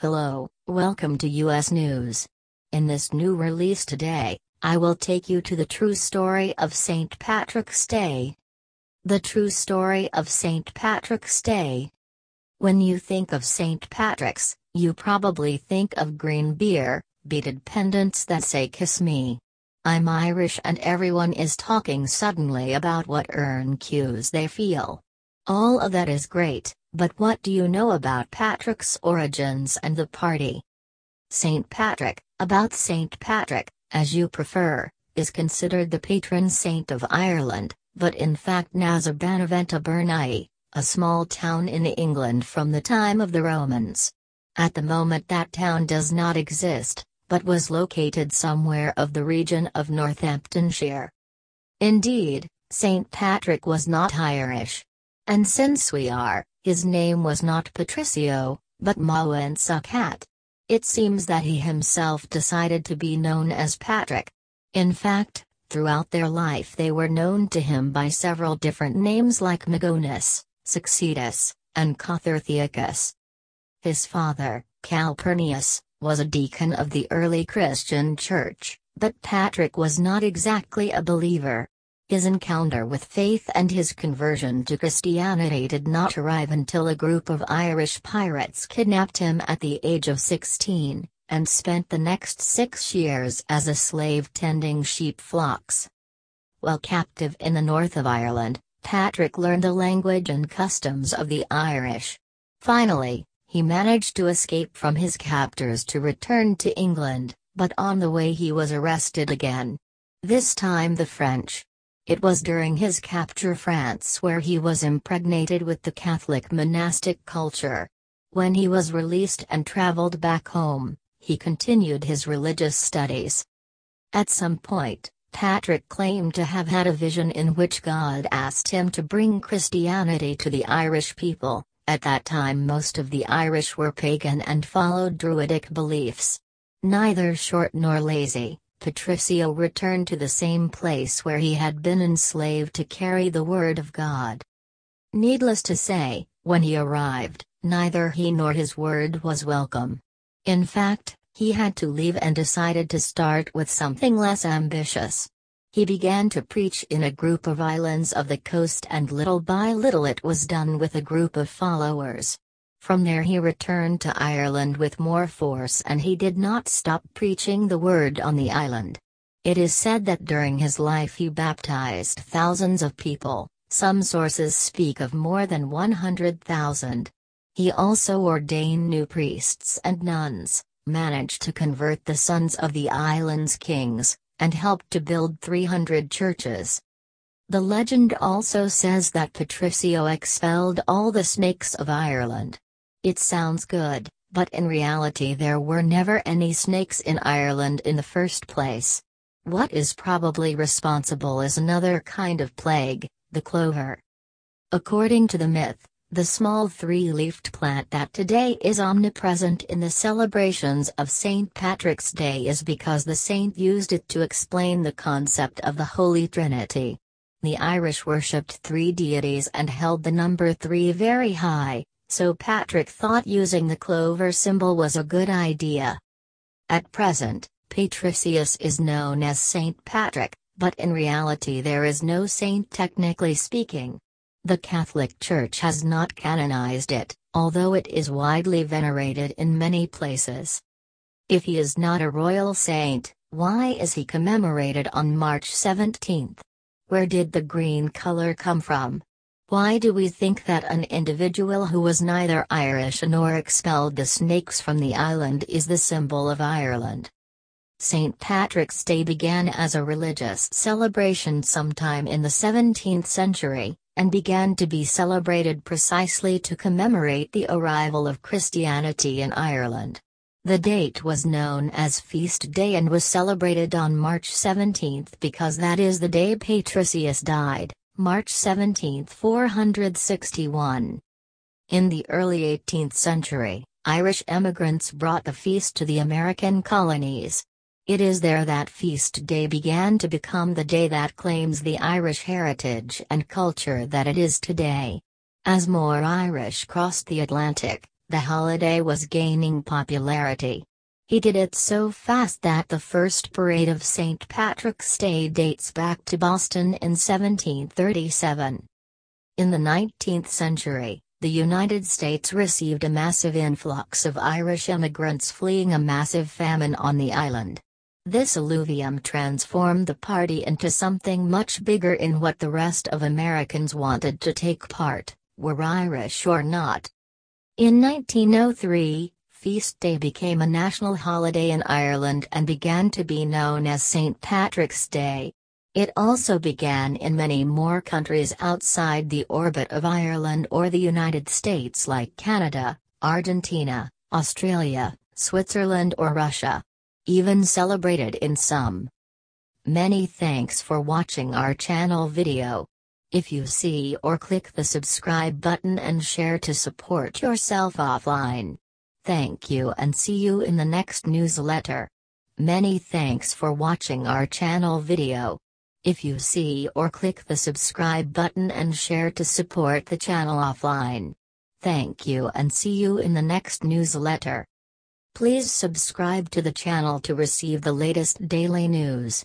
Hello, welcome to US News. In this new release today, I will take you to the true story of St. Patrick's Day. The true story of St. Patrick's Day. When you think of St. Patrick's, you probably think of green beer, beaded pendants that say "Kiss me." I'm Irish and everyone is talking suddenly about what urn cues they feel. All of that is great, but what do you know about Patrick's origins and the party? St. Patrick, about St. Patrick, as you prefer, is considered the patron saint of Ireland, but in fact Nazabanaventa Bernay, a small town in England from the time of the Romans. At the moment that town does not exist, but was located somewhere of the region of Northamptonshire. Indeed, St. Patrick was not Irish. And since we are, his name was not Patricio, but Maewyn Succat. It seems that he himself decided to be known as Patrick. In fact, throughout their life they were known to him by several different names like Magonus, Succetus, and Cothirthiacus. His father, Calpurnius, was a deacon of the early Christian church, but Patrick was not exactly a believer. His encounter with faith and his conversion to Christianity did not arrive until a group of Irish pirates kidnapped him at the age of 16, and spent the next 6 years as a slave tending sheep flocks. While captive in the north of Ireland, Patrick learned the language and customs of the Irish. Finally, he managed to escape from his captors to return to England, but on the way he was arrested again. This time the French. It was during his capture France where he was impregnated with the Catholic monastic culture. When he was released and traveled back home, he continued his religious studies. At some point, Patrick claimed to have had a vision in which God asked him to bring Christianity to the Irish people. At that time most of the Irish were pagan and followed Druidic beliefs. Neither short nor lazy, Patricio returned to the same place where he had been enslaved to carry the word of God. Needless to say, when he arrived, neither he nor his word was welcome. In fact, he had to leave and decided to start with something less ambitious. He began to preach in a group of islands of the coast, and little by little it was done with a group of followers. From there he returned to Ireland with more force, and he did not stop preaching the word on the island. It is said that during his life he baptized thousands of people, some sources speak of more than 100,000. He also ordained new priests and nuns, managed to convert the sons of the island's kings, and helped to build 300 churches. The legend also says that Patricio expelled all the snakes of Ireland. It sounds good, but in reality there were never any snakes in Ireland in the first place. What is probably responsible is another kind of plague, the clover. According to the myth, the small three-leafed plant that today is omnipresent in the celebrations of St. Patrick's Day is because the saint used it to explain the concept of the Holy Trinity. The Irish worshipped three deities and held the number three very high, so Patrick thought using the clover symbol was a good idea. At present, Patricius is known as St. Patrick, but in reality there is no saint technically speaking. The Catholic Church has not canonized it, although it is widely venerated in many places. If he is not a royal saint, why is he commemorated on March 17th? Where did the green color come from? Why do we think that an individual who was neither Irish nor expelled the snakes from the island is the symbol of Ireland? St. Patrick's Day began as a religious celebration sometime in the 17th century, and began to be celebrated precisely to commemorate the arrival of Christianity in Ireland. The date was known as Feast Day and was celebrated on March 17 because that is the day Patricius died, March 17, 461. In the early 18th century, Irish emigrants brought the feast to the American colonies. It is there that Feast Day began to become the day that claims the Irish heritage and culture that it is today. As more Irish crossed the Atlantic, the holiday was gaining popularity. He did it so fast that the first parade of St. Patrick's Day dates back to Boston in 1737. In the 19th century, the United States received a massive influx of Irish immigrants fleeing a massive famine on the island. This alluvium transformed the party into something much bigger in what the rest of Americans wanted to take part, were Irish or not. In 1903, Feast Day became a national holiday in Ireland and began to be known as St. Patrick's Day. It also began in many more countries outside the orbit of Ireland or the United States, like Canada, Argentina, Australia, Switzerland or Russia. Even celebrated in some. Many thanks for watching our channel video. If you see or click the subscribe button and share to support yourself offline. Thank you and see you in the next newsletter. Many thanks for watching our channel video. If you see or click the subscribe button and share to support the channel offline. Thank you and see you in the next newsletter. Please subscribe to the channel to receive the latest daily news.